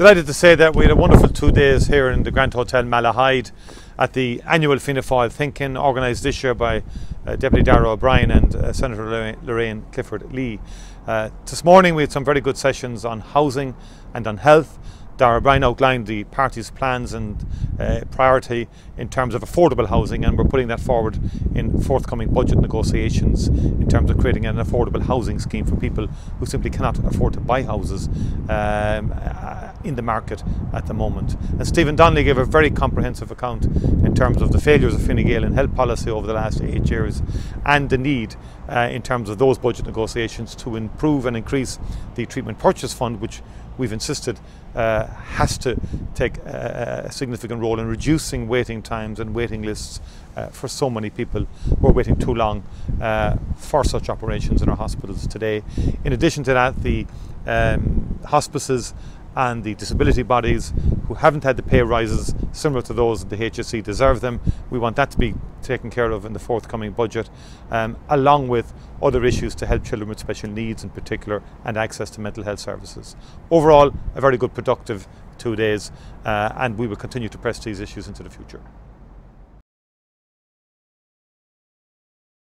Delighted to say that we had a wonderful 2 days here in the Grand Hotel Malahide at the annual Fianna Fáil Thinking, organised this year by Deputy Darragh O'Brien and Senator Lorraine Clifford Lee. This morning we had some very good sessions on housing and on health. Darragh O'Brien outlined the party's plans and priority in terms of affordable housing, and we're putting that forward in forthcoming budget negotiations in terms of creating an affordable housing scheme for people who simply cannot afford to buy houses in the market at the moment. And Stephen Donnelly gave a very comprehensive account in terms of the failures of Fine Gael in health policy over the last 8 years, and the need in terms of those budget negotiations to improve and increase the treatment purchase fund, which we've insisted has to take a significant role in reducing waiting times and waiting lists for so many people who are waiting too long for such operations in our hospitals today. In addition to that, the hospices and the disability bodies who haven't had the pay rises similar to those that the HSC deserve them, we want that to be taken care of in the forthcoming budget, along with other issues to help children with special needs in particular, and access to mental health services. Overall, a very good, productive 2 days, and we will continue to press these issues into the future.